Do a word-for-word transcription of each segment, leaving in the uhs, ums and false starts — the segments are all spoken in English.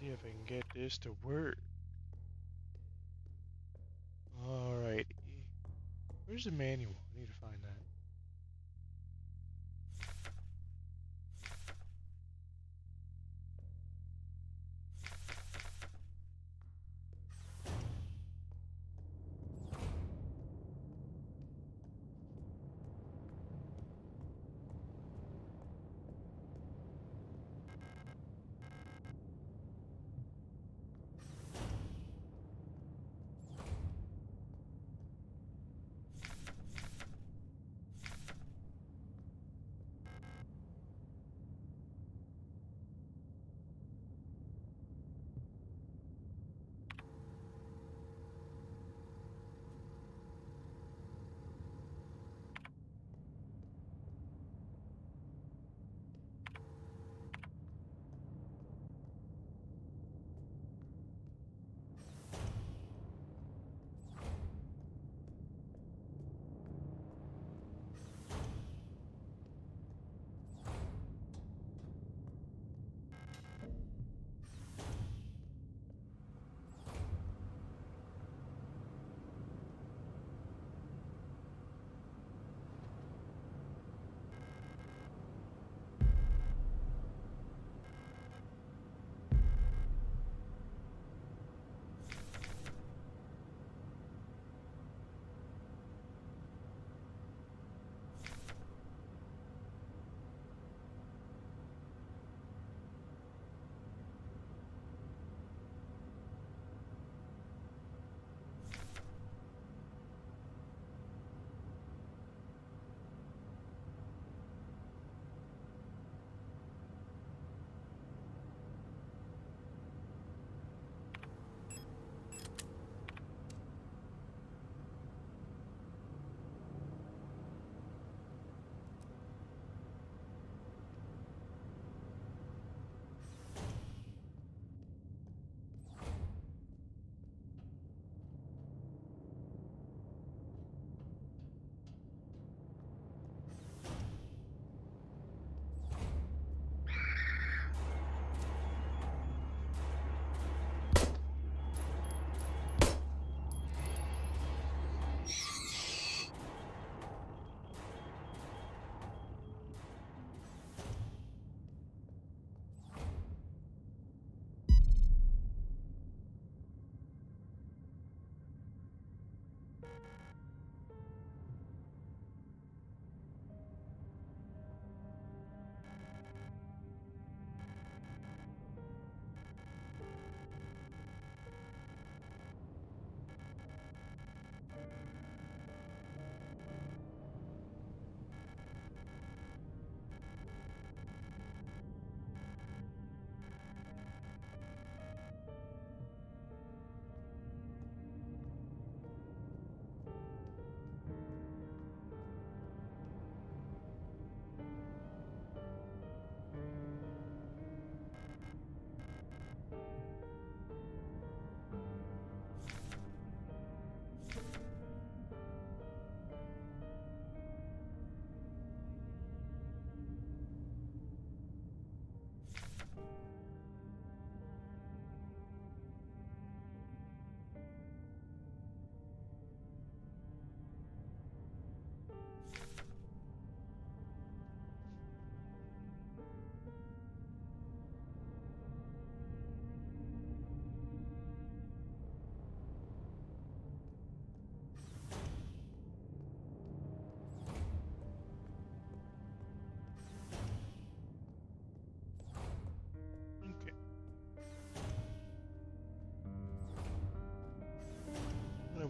See if I can get this to work. Alright. Where's the manual? I need to find that.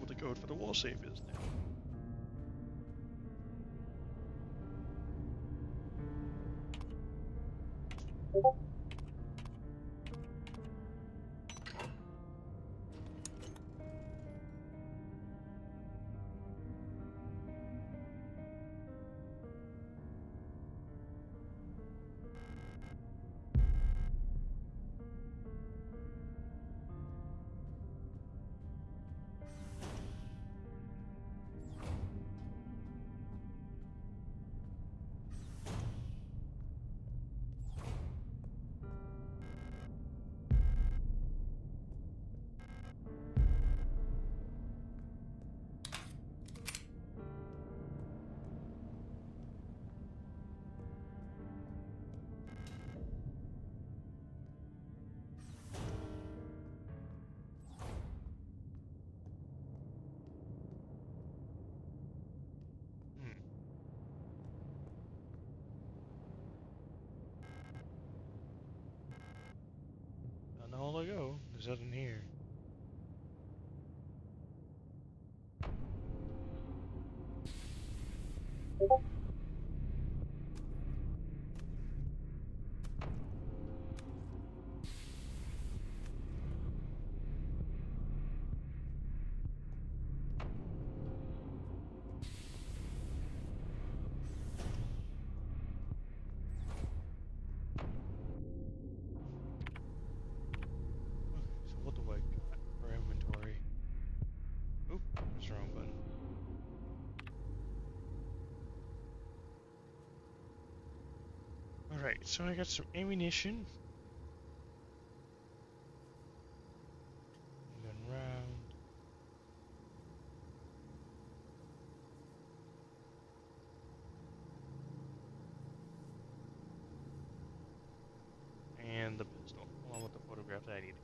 The code for the wall safe is now. Alright, so I got some ammunition. Gun round. And the pistol, along with the photograph that I needed.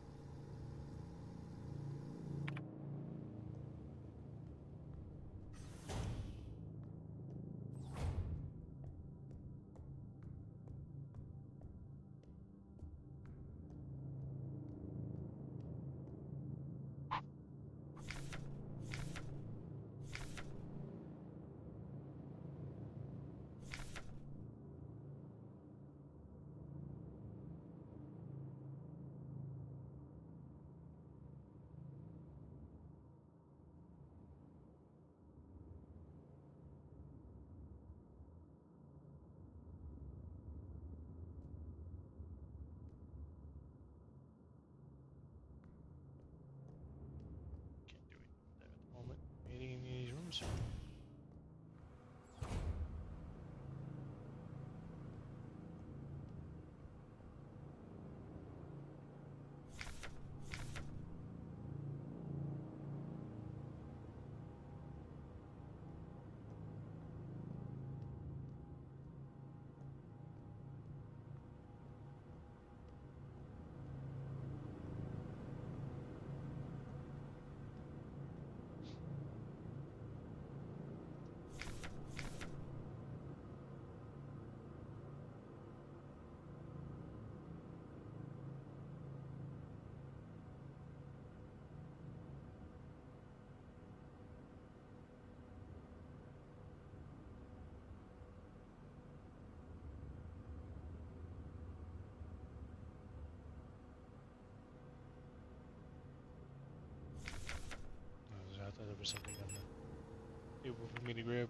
I thought there was something on the table for me to grab.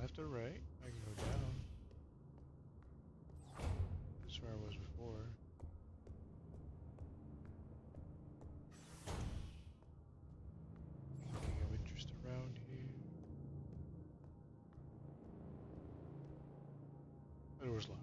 Left or right, I can go down. That's where I was before. Anything of interest around here? The door's locked.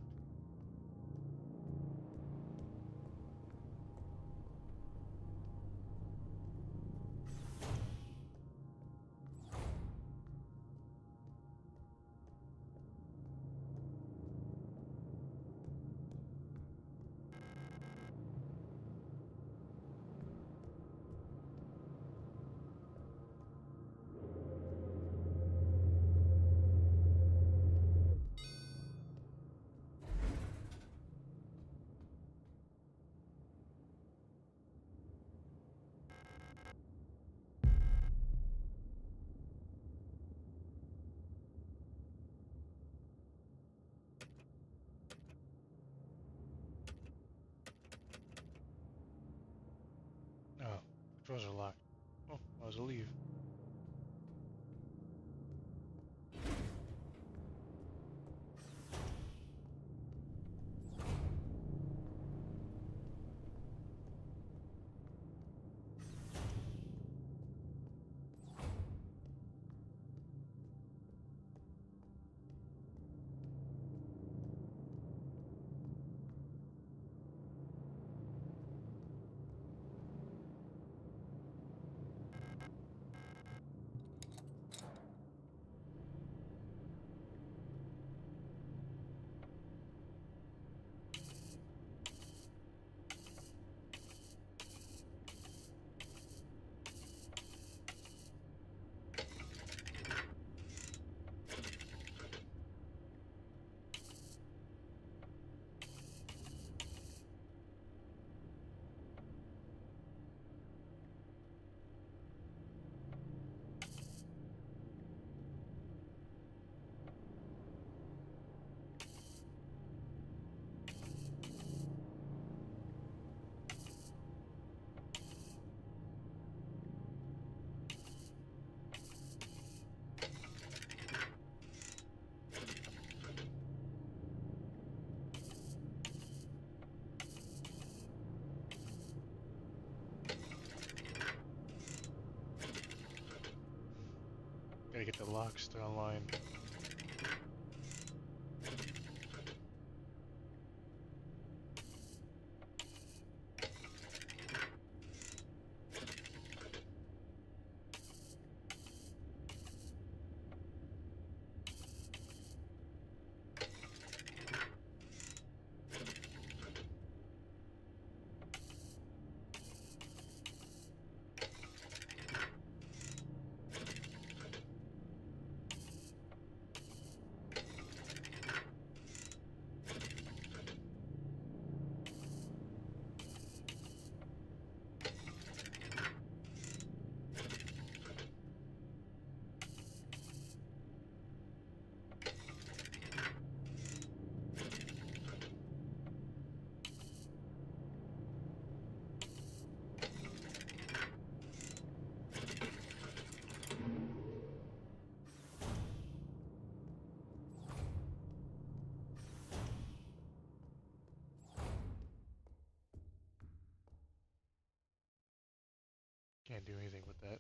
Doors are locked. Oh, I was a leave. Gotta get the locks online. Can't do anything with that.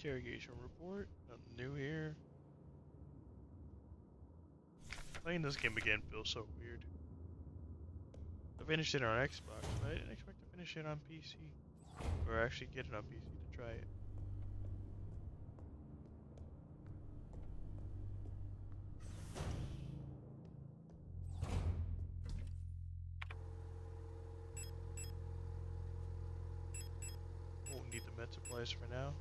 Interrogation report, nothing new here. Playing this game again feels so weird. I finished it on Xbox, but I didn't expect to finish it on P C. Or actually get it on P C to try it. Won't need the med supplies for now.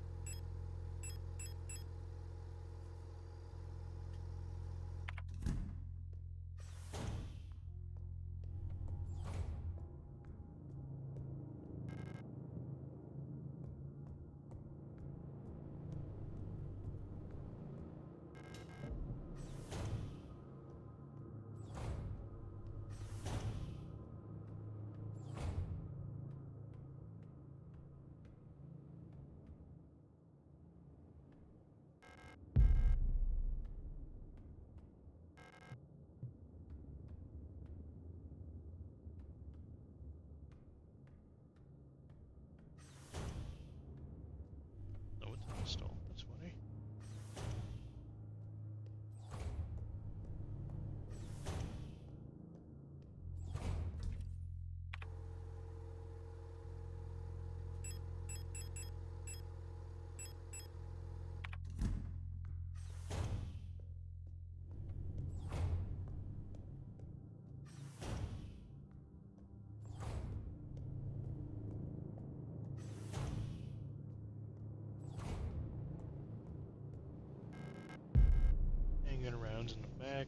Arounds in the back.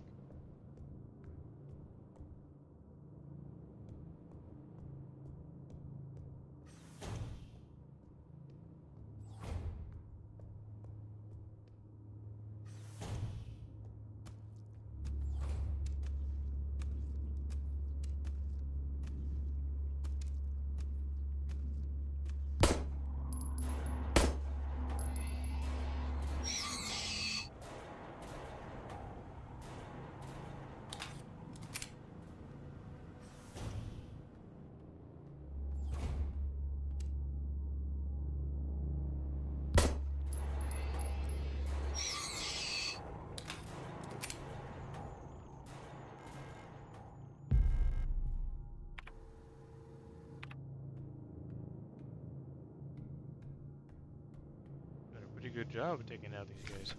good job of taking out these guys.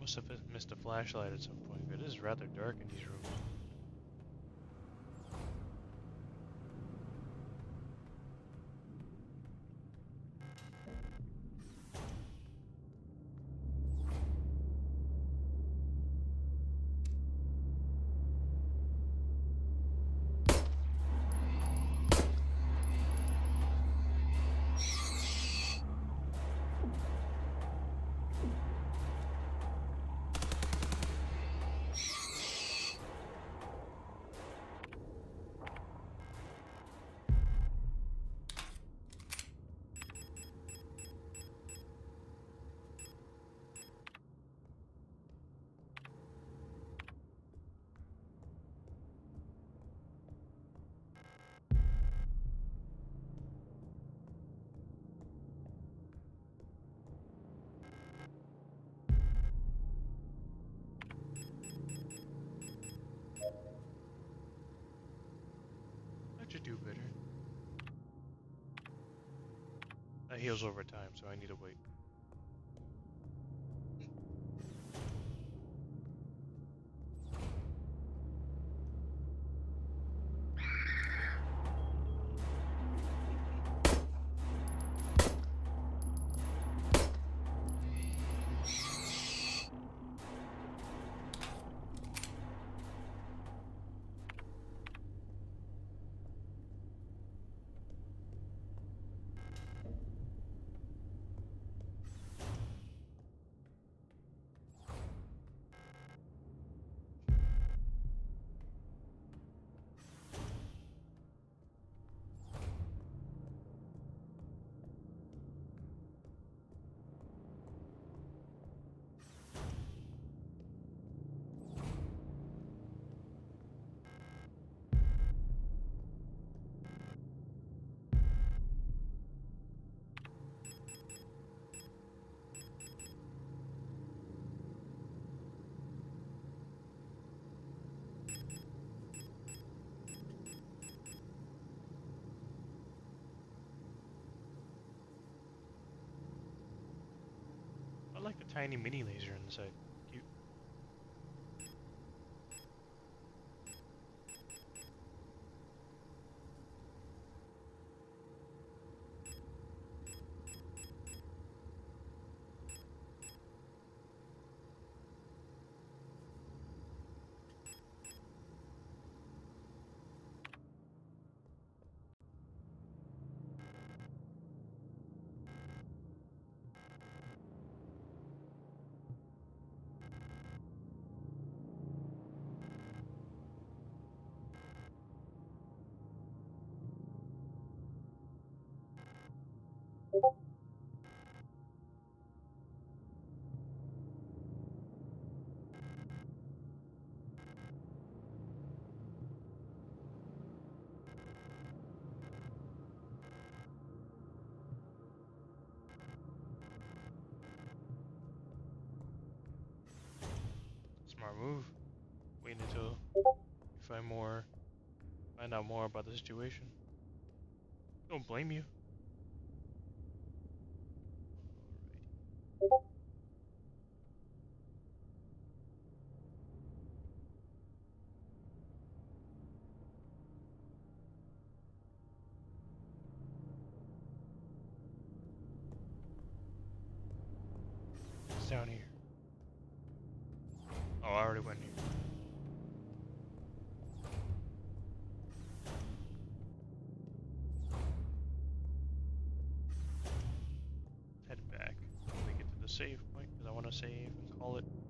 Must have missed a flashlight at some point, but it is rather dark in these rooms. Do better. That heals over time, so I need to wait. I like the tiny mini laser inside. Cute. Smart move. Wait until you find more, find out more about the situation. Don't blame you. Down here. Oh, I already went here. Head back. Let me get to the save point because I want to save and call it.